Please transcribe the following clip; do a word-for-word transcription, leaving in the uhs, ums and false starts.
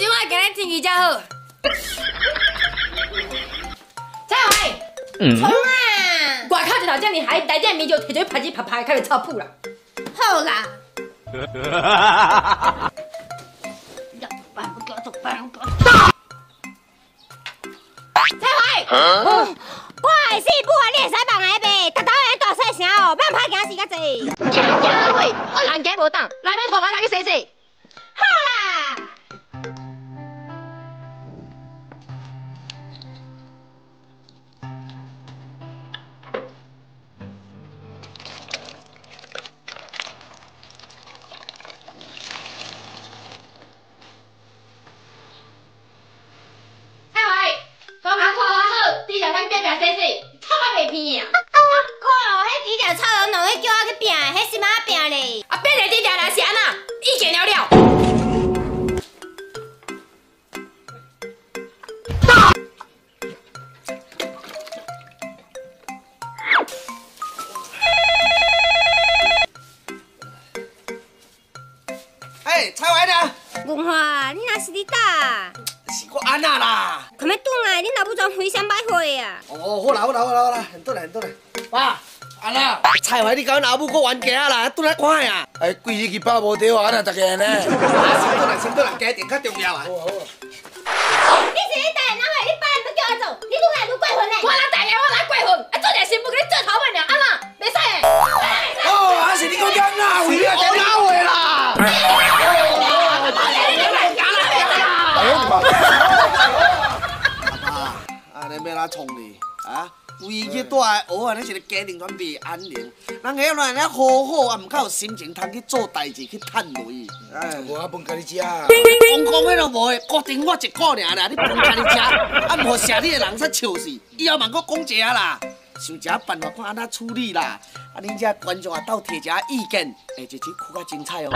想啊，今日天气真好。蔡海，冲啊！外口一头遮尼海，台底面就摕做拍子拍拍，开始臭扑啦。好啦。蔡海，我的四步啊，你会使放下袂？达到人大细声哦，别拍惊死较济。真会，我人家无当，来要拖我来去洗洗。 好啦！蔡伟，拖鞋拖啊好，只只咱变变洗洗，臭啊袂偏啊！看哦，迄只只臭龙龙，迄叫我去拼，迄是嘛拼嘞？啊，变来只只来是安那？意见了了。 哦，好啦好啦好啦好啦，很多啦很多啦。爸，阿啦，菜花你搞老母哥冤家啦，倒来看下。哎，规日去包无对啊，那大家呢？啊，先倒来先倒来，家庭较重要啊。好啊好啊。你是你大人，哪会你爸要叫我做？你愈来愈过分嘞！我哪大人，我哪过分？啊，做点媳妇给你做头尾了，阿妈，袂使嘞。哦，还是你讲讲哪位啊？讲哪位啦？哦，老爷，你来干哪位啦？爸，阿你要哪创哩？ 啊，规日住喺屋啊，咱是咧家庭团袂安宁，人遐乱咧好好啊，唔靠心情通去做代志去趁钱。哎，无啊，分家己食。讲讲迄都无的，固定我一个尔啦，你分家己食，啊唔互社里的人煞笑死。以后万搁讲一下啦，想一下办法看安怎处理啦。啊，恁遮观众啊，斗提一下意见，下一集看较精彩哦。